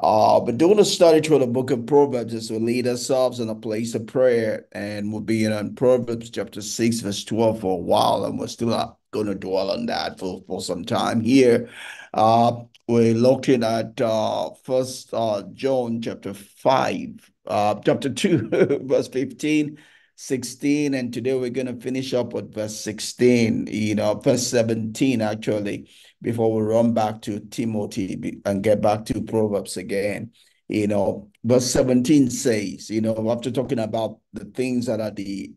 But doing a study through the book of Proverbs is to lead ourselves in a place of prayer, and we'll be in Proverbs chapter 6, verse 12 for a while, and we're still not going to dwell on that for some time here. We're looking at First John chapter 5, chapter 2, verse 15, 16, and today we're going to finish up with verse 16, verse 17 actually, before we run back to Timothy and get back to Proverbs again. Verse 17 says, after talking about the things that are the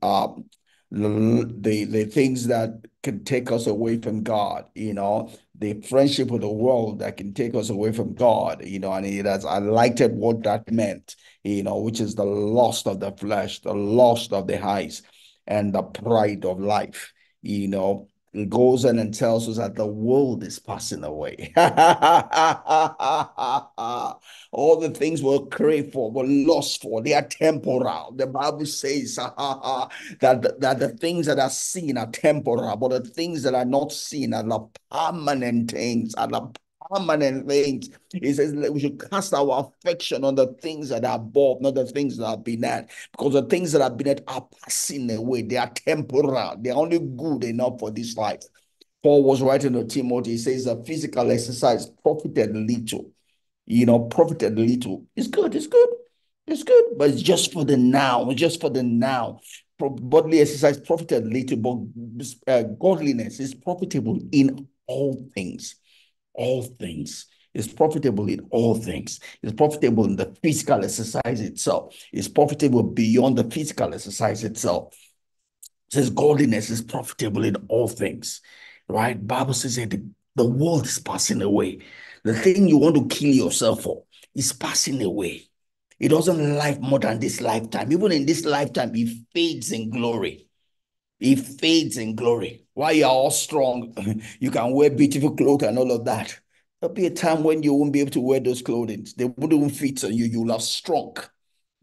things that can take us away from God, the friendship with the world that can take us away from God, and it has highlighted what that meant, which is the lust of the flesh, the lust of the eyes, and the pride of life. It goes in and tells us that the world is passing away. All the things we'll crave for, we'll lust for, they are temporal. The Bible says that the things that are seen are temporal, but the things that are not seen are the permanent things, permanent things. It says that we should cast our affection on the things that are above, not the things that are beneath, because the things that are beneath are passing away. They are temporal. They are only good enough for this life. Paul was writing to Timothy. He says that physical exercise profited little. Profited little. It's good. It's good. It's good, but it's just for the now. It's just for the now. Bodily exercise profited little, but godliness is profitable in all things. All things. It's profitable in all things. It's profitable in the physical exercise itself. It's profitable beyond the physical exercise itself. It says godliness is profitable in all things, right? Bible says that the world is passing away. The thing you want to kill yourself for is passing away. It doesn't live more than this lifetime. Even in this lifetime, it fades in glory. It fades in glory. While you are all strong, you can wear beautiful clothes and all of that. There'll be a time when you won't be able to wear those clothing. They wouldn't fit on you. You'll have shrunk.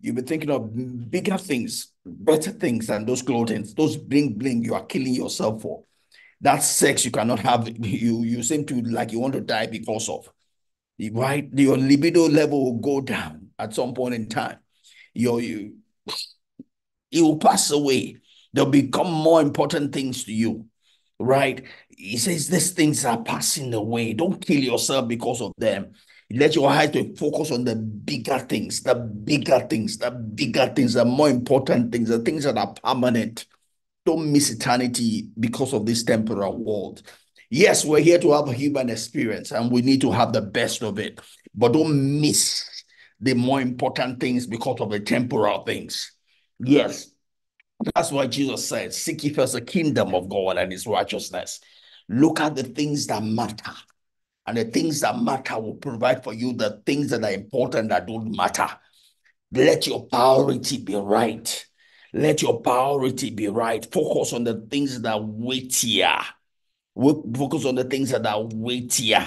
You'll be thinking of bigger things, better things than those clothing. Those bling bling you are killing yourself for. That sex you cannot have. You seem to like you want to die because of. Right? Your libido level will go down at some point in time. It will pass away. They'll become more important things to you, right? He says these things are passing away. Don't kill yourself because of them. Let your eyes focus on the bigger things, the bigger things, the bigger things, the more important things, the things that are permanent. Don't miss eternity because of this temporal world. Yes, we're here to have a human experience and we need to have the best of it, but don't miss the more important things because of the temporal things. Yes. That's why Jesus said, seek ye first the kingdom of God and his righteousness. Look at the things that matter. And the things that matter will provide for you the things that are important that don't matter. Let your priority be right. Let your priority be right. Focus on the things that are weightier. Focus on the things that are weightier.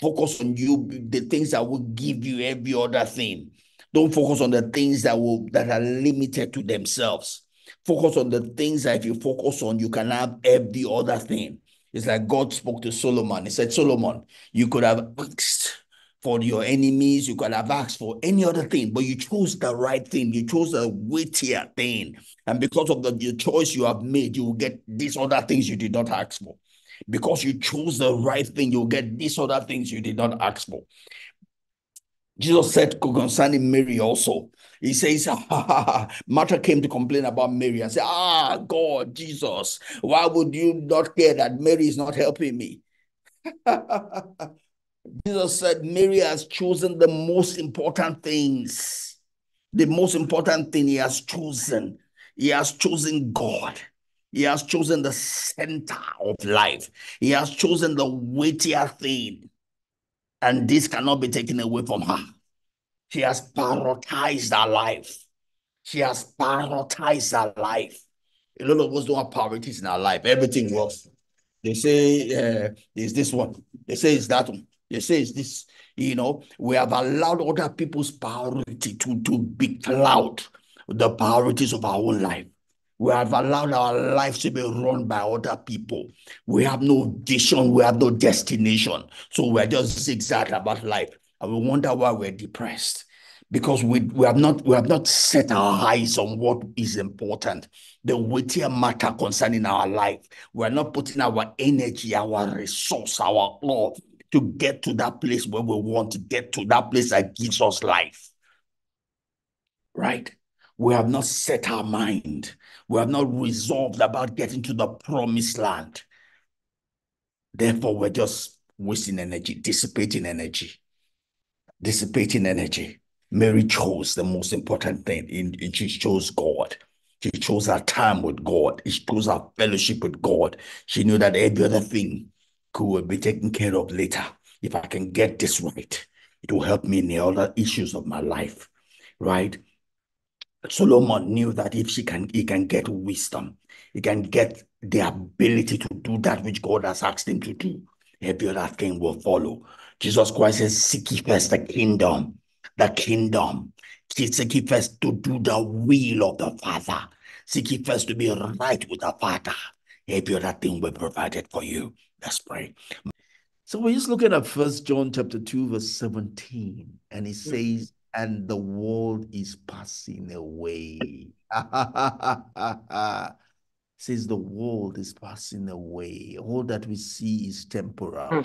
Focus on the things that will give you every other thing. Don't focus on the things that are limited to themselves. Focus on the things that if you focus on, you can have every other thing. It's like God spoke to Solomon. He said, Solomon, you could have asked for your enemies. You could have asked for any other thing, but you chose the right thing. You chose the weightier thing. And because of the choice you have made, you will get these other things you did not ask for. Because you chose the right thing, you'll get these other things you did not ask for. Jesus said concerning Mary also, he says, Martha came to complain about Mary and said, God, Jesus, why would you not care that Mary is not helping me? Jesus said, Mary has chosen the most important things. The most important thing he has chosen. He has chosen God. He has chosen the center of life. He has chosen the weightier thing. And this cannot be taken away from her. She has prioritized her life. She has prioritized her life. A lot of us don't have priorities in our life. Everything works. They say it's this one. They say it's that one. They say it's this. We have allowed other people's priority to be cloud the priorities of our own life. We have allowed our lives to be run by other people. We have no vision. We have no destination. So we're just zigzagging about life. and we wonder why we're depressed, because we have not set our eyes on what is important, the weightier matter concerning our life. We are not putting our energy, our resource, our love to get to that place where we want to get to, that place that gives us life. Right? We have not set our mind. We have not resolved about getting to the promised land. Therefore, we're just wasting energy, dissipating energy. Dissipating energy. Mary chose the most important thing. She chose God. She chose her time with God. She chose her fellowship with God. She knew that every other thing could be taken care of later. If I can get this right, it will help me in the other issues of my life. Right? Solomon knew that if he can get wisdom, he can get the ability to do that which God has asked him to do. Every other thing will follow. Jesus Christ says, seek ye first the kingdom. The kingdom. Seek ye first to do the will of the Father. Seek ye first to be right with the Father. Every other thing will be provided for you. Let's pray. So we're just looking at 1 John chapter 2, verse 17. And it says, and the world is passing away. Says the world is passing away. All that we see is temporal.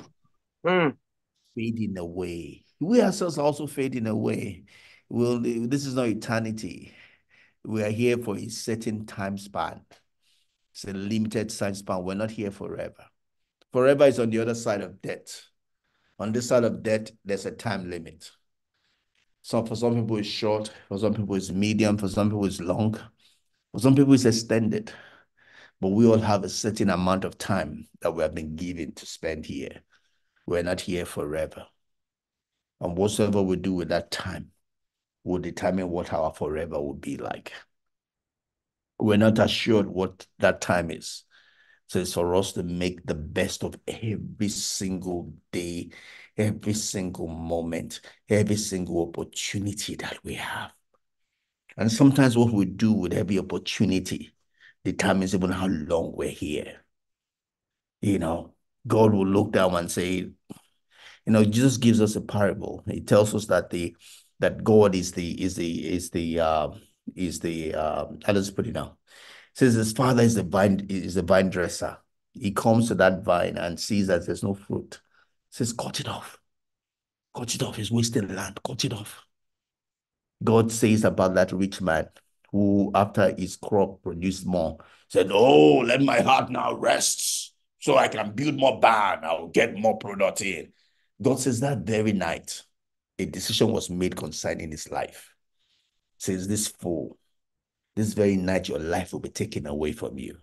Fading away. We ourselves are also fading away. Well, this is not eternity. We are here for a certain time span. It's a limited time span. We're not here forever. Forever is on the other side of death. On this side of death, there's a time limit. So for some people it's short, for some people it's medium, for some people it's long, for some people it's extended. But we all have a certain amount of time that we have been given to spend here. We're not here forever. And whatsoever we do with that time will determine what our forever will be like. We're not assured what that time is. So it's for us to make the best of every single day, every single moment, every single opportunity that we have. And sometimes what we do with every opportunity determines even how long we're here. You know, God will look down and say, you know, Jesus gives us a parable. He tells us that God how does he put it now? Says his father is the vine dresser. He comes to that vine and sees that there's no fruit. Says, cut it off. Cut it off. It's wasting land. Cut it off. God says about that rich man who, after his crop produced more, said, oh, let my heart now rest so I can build more barn. I'll get more product in. God says that very night, a decision was made concerning his life. Says this fool. This very night, your life will be taken away from you.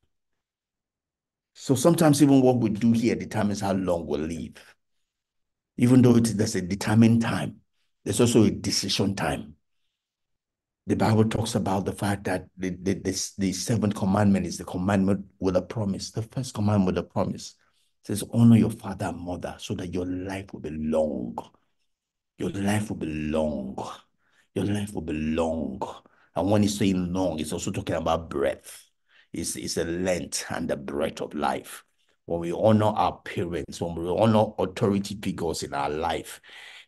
So sometimes even what we do here determines how long we'll live. Even though there's a determined time, there's also a decision time. The Bible talks about the fact that the seventh commandment is the commandment with a promise. The first commandment with a promise. It says, honor your father and mother so that your life will be long. Your life will be long. Your life will be long. And when he's saying long, it's also talking about breadth. It's the length and the breadth of life. When we honor our parents, when we honor authority figures in our life,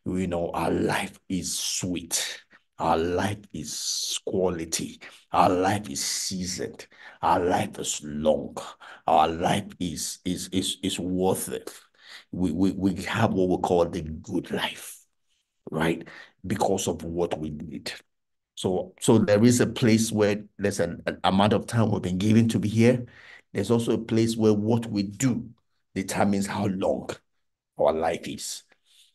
you know, our life is sweet. Our life is quality. Our life is seasoned. Our life is long. Our life is worth it. We have what we call the good life, right? Because of what we did. So there is a place where there's an amount of time we've been given to be here. There's also a place where what we do determines how long our life is.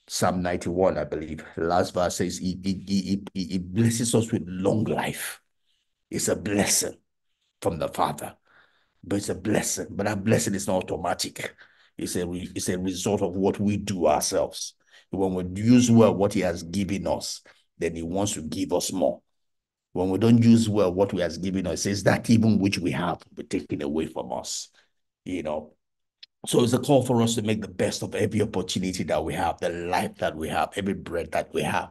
Psalm 91, I believe, last verse says, he blesses us with long life. It's a blessing from the Father, but it's a blessing. But that blessing is not automatic. It's a result of what we do ourselves. When we use well what he has given us, then he wants to give us more. When we don't use well what he has given us, is that even which we have will be taken away from us, you know. So it's a call for us to make the best of every opportunity that we have, the life that we have, every breath that we have.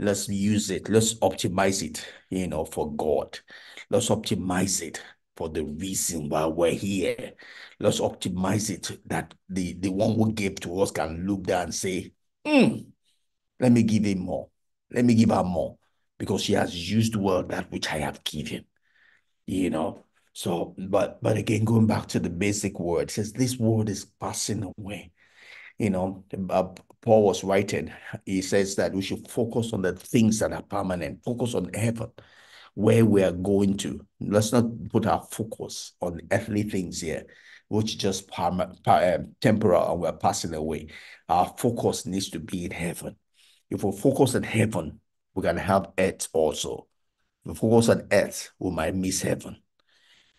Let's use it. Let's optimize it, you know, for God. Let's optimize it for the reason why we're here. Let's optimize it that the one who gave to us can look down and say, Let me give him more. Let me give her more, because she has used well that which I have given, you know. So, but again, going back to the basic word, it says this world is passing away. You know, Paul was writing, he says that we should focus on the things that are permanent, focus on heaven, where we are going to. Let's not put our focus on earthly things here, which just temporal and we're passing away. Our focus needs to be in heaven. If we focus on heaven, we can have earth also. If we focus on earth, we might miss heaven.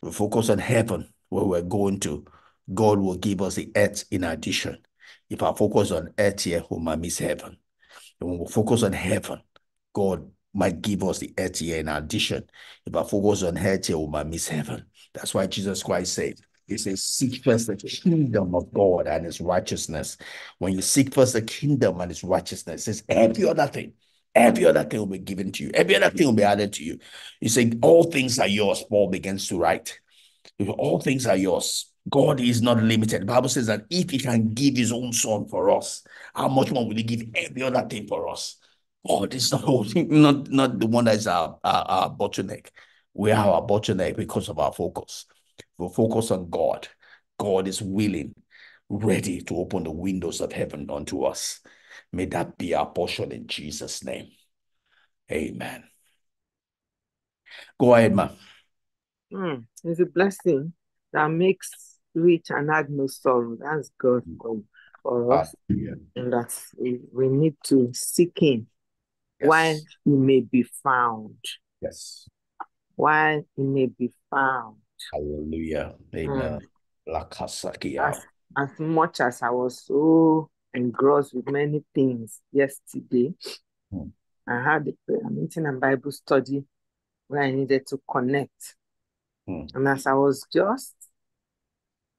If we focus on heaven, where we're going to, God will give us the earth in addition. If I focus on earth here, we might miss heaven. And when we focus on heaven, God might give us the earth here in addition. If I focus on earth here, we might miss heaven. That's why Jesus Christ said, he says, seek first the kingdom of God and his righteousness. When you seek first the kingdom and his righteousness, it says every other thing will be given to you. Every other thing will be added to you. You say, all things are yours, Paul begins to write. If all things are yours, God is not limited. The Bible says that if he can give his own son for us, how much more will he give every other thing for us? God is not the one that is our bottleneck. We are our bottleneck because of our focus. We'll focus on God. God is willing, ready to open the windows of heaven unto us. May that be our portion in Jesus' name. Amen. Go ahead, ma. It's a blessing that makes rich and add no sorrow. That's God for us. Yeah. And that's, we need to seek him while he may be found. Yes. While he may be found. Hallelujah. Amen. As much as I was so engrossed with many things yesterday, I had a prayer meeting and Bible study where I needed to connect. And as I was just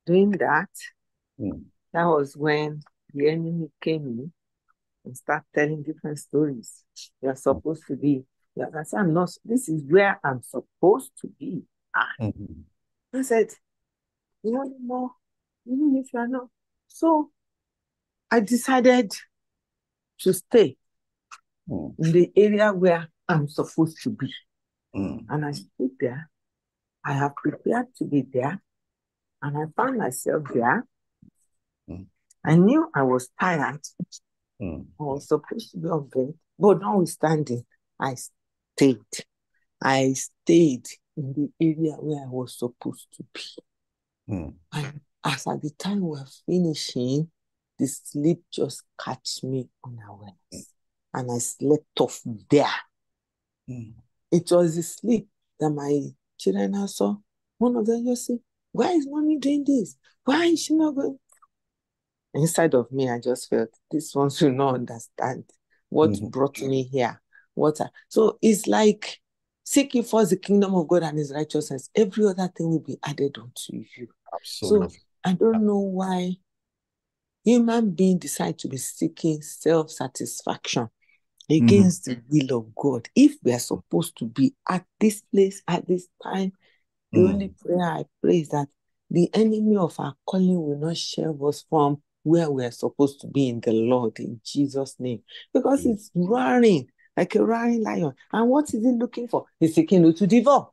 doing that, that was when the enemy came in and started telling different stories. You're supposed to be. Yeah, I said, I'm not. This is where I'm supposed to be. I said, you know, more, even if you are not. So I decided to stay in the area where I'm supposed to be. And I stood there. I have prepared to be there. And I found myself there. I knew I was tired. I was supposed to be on bed. But notwithstanding, I stayed. I stayed in the area where I was supposed to be. And as at the time we were finishing, the sleep just catch me unawares. And I slept off there. It was the sleep that my children I saw. One of them just said, why is mommy doing this? Why is she not going? Inside of me, I just felt, this one should not understand what brought me here. So it's like, seek ye first the kingdom of God and his righteousness. Every other thing will be added unto you. Absolutely. So I don't know why human beings decide to be seeking self-satisfaction against the will of God. If we are supposed to be at this place, at this time, the only prayer I pray is that the enemy of our calling will not share us from where we are supposed to be in the Lord, in Jesus' name. Because it's roaring. Like a roaring lion. And what is he looking for? He's seeking you to devour.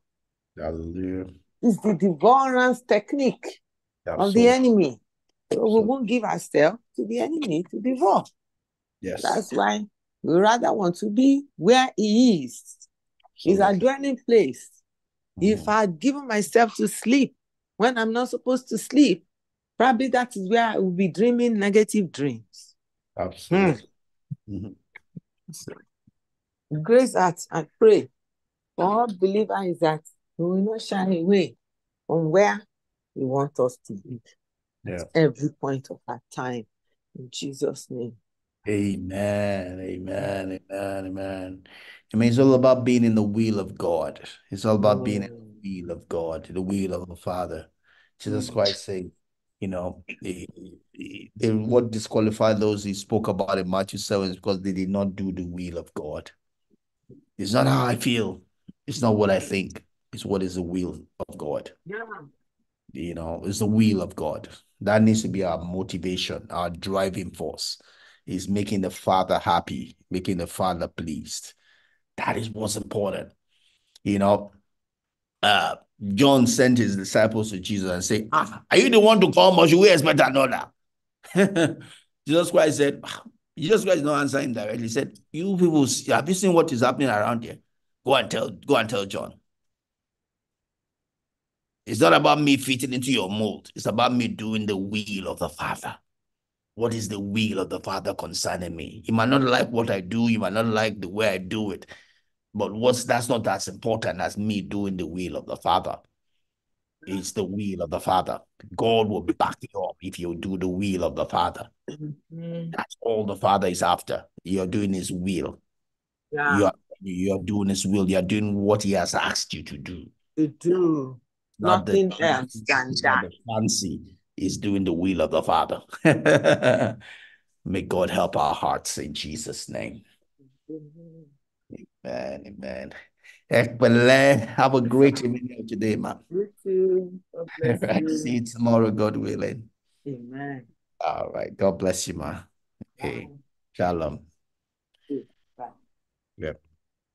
Hallelujah. It's the devourance technique of the enemy. So we won't give ourselves to the enemy to devour. Yes. That's why we rather want to be where he is. He's our dwelling place. If I had given myself to sleep when I'm not supposed to sleep, probably that is where I will be dreaming negative dreams. Absolutely. Grace that I pray for all believers is that we will not shy away from where you want us to be at every point of our time. In Jesus' name. Amen. Amen. Amen. Amen. I mean, it's all about being in the will of God. It's all about being in the will of God, the will of the Father. Jesus Christ saying, you know, what disqualified those he spoke about in Matthew 7 is because they did not do the will of God. It's not how I feel. It's not what I think. It's what is the will of God. Yeah. You know, it's the will of God. That needs to be our motivation, our driving force. is making the Father happy, making the Father pleased. That is what's important. You know, John sent his disciples to Jesus and said, are you the one to come, or should we expect another? Jesus Christ did not answer him directly. He said, you people, have you seen what is happening around here? Go and tell John. It's not about me fitting into your mold. It's about me doing the will of the Father. What is the will of the Father concerning me? You might not like what I do. You might not like the way I do it. But that's not as important as me doing the will of the Father. It's the will of the Father. God will back you up if you do the will of the Father. Mm-hmm. That's all the Father is after. You're doing his will. Yeah. You're doing his will. You're doing what he has asked you to do. Not nothing else than that. Fancy is doing the will of the Father. May God help our hearts in Jesus' name. Mm-hmm. Amen, amen. Have a great evening today, ma'am. You too. Right, see you tomorrow, God willing. Amen. All right. God bless you, ma'am. Okay. Shalom. Bye. Yep.